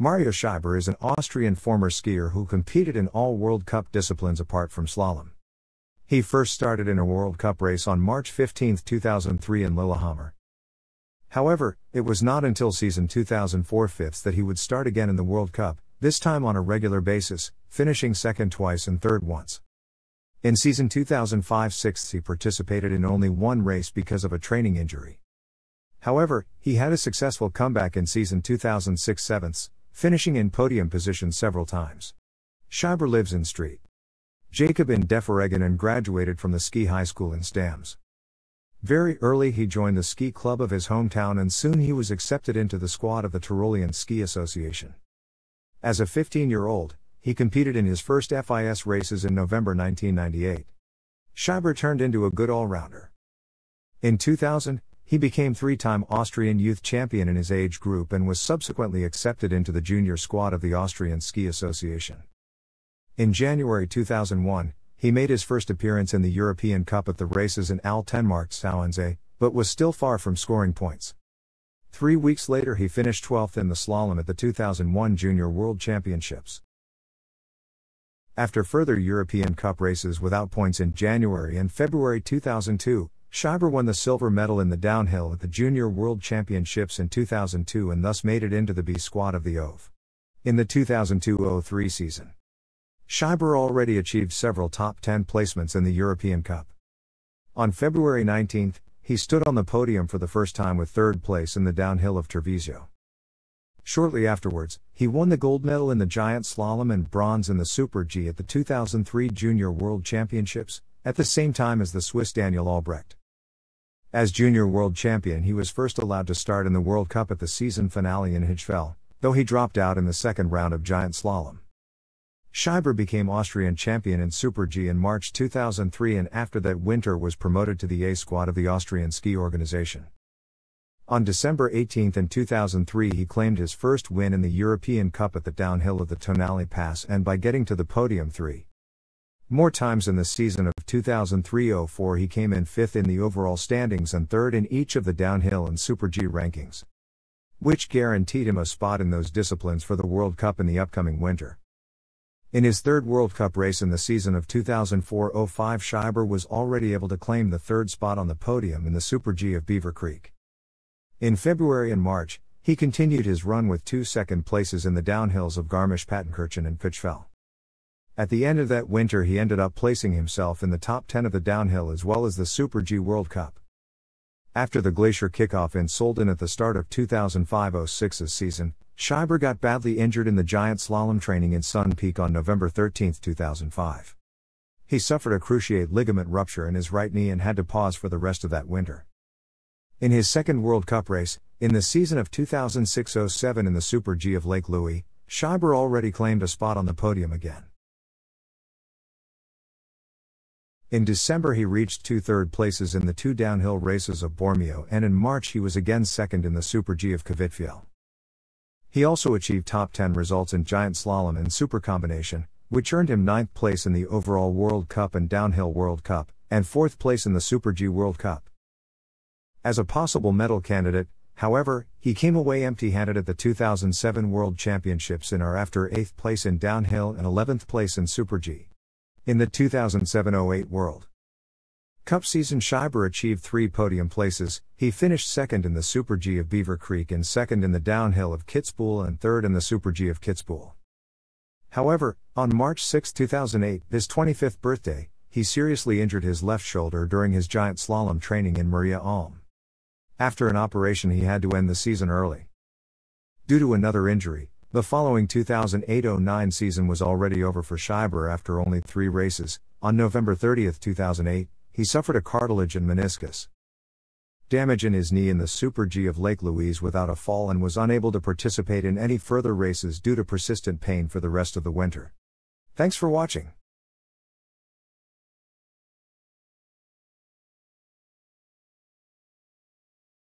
Mario Scheiber is an Austrian former skier who competed in all World Cup disciplines apart from slalom. He first started in a World Cup race on March 15, 2003 in Lillehammer. However, it was not until season 2004-05 that he would start again in the World Cup, this time on a regular basis, finishing second twice and third once. In season 2005-06 he participated in only one race because of a training injury. However, he had a successful comeback in season 2006-07, finishing in podium position several times. Scheiber lives in Sankt Jakob in Defereggen and graduated from the ski high school in Stams. Very early he joined the ski club of his hometown and soon he was accepted into the squad of the Tyrolean Ski Association. As a 15-year-old, he competed in his first FIS races in November 1998. Scheiber turned into a good all-rounder. In 2000, he became three-time Austrian youth champion in his age group and was subsequently accepted into the junior squad of the Austrian Ski Association. In January 2001, he made his first appearance in the European Cup at the races in Altenmarkt-Zauchensee, but was still far from scoring points. 3 weeks later he finished 12th in the slalom at the 2001 Junior World Championships. After further European Cup races without points in January and February 2002, Scheiber won the silver medal in the downhill at the Junior World Championships in 2002 and thus made it into the B squad of the OVE. In the 2002-03 season, Scheiber already achieved several top 10 placements in the European Cup. On February 19, he stood on the podium for the first time with third place in the downhill of Treviso. Shortly afterwards, he won the gold medal in the giant slalom and bronze in the Super G at the 2003 Junior World Championships, at the same time as the Swiss Daniel Albrecht. As Junior World Champion he was first allowed to start in the World Cup at the season finale in Pitchfell, though he dropped out in the second round of giant slalom. Scheiber became Austrian champion in Super G in March 2003 and after that winter was promoted to the A squad of the Austrian ski organization. On December 18 in 2003 he claimed his first win in the European Cup at the downhill of the Tonali Pass and by getting to the podium 3 more times in the season of 2003-04 he came in 5th in the overall standings and 3rd in each of the downhill and Super G rankings, which guaranteed him a spot in those disciplines for the World Cup in the upcoming winter. In his third World Cup race in the season of 2004-05 Scheiber was already able to claim the third spot on the podium in the Super G of Beaver Creek. In February and March, he continued his run with 2 second places in the downhills of Garmisch-Partenkirchen and Pitchfell. At the end of that winter he ended up placing himself in the top 10 of the downhill as well as the Super G World Cup. After the glacier kickoff in Sölden at the start of 2005-06 season, Scheiber got badly injured in the giant slalom training in Sun Peak on November 13, 2005. He suffered a cruciate ligament rupture in his right knee and had to pause for the rest of that winter. In his second World Cup race, in the season of 2006-07 in the Super G of Lake Louise, Scheiber already claimed a spot on the podium again. In December he reached 2 third places in the two downhill races of Bormio and in March he was again second in the Super G of Kvitfjell. He also achieved top 10 results in giant slalom and super combination, which earned him 9th place in the overall World Cup and downhill World Cup, and 4th place in the Super G World Cup. As a possible medal candidate, however, he came away empty-handed at the 2007 World Championships and are after 8th place in downhill and 11th place in Super G. In the 2007-08 World Cup season Scheiber achieved 3 podium places. He finished 2nd in the Super G of Beaver Creek and 2nd in the downhill of Kitzbühel and 3rd in the Super G of Kitzbühel. However, on March 6, 2008, his 25th birthday, he seriously injured his left shoulder during his giant slalom training in Maria Alm. After an operation he had to end the season early. Due to another injury, the following 2008-09 season was already over for Scheiber after only 3 races. On November 30, 2008, he suffered a cartilage and meniscus damage in his knee in the Super G of Lake Louise without a fall and was unable to participate in any further races due to persistent pain for the rest of the winter. Thanks for watching.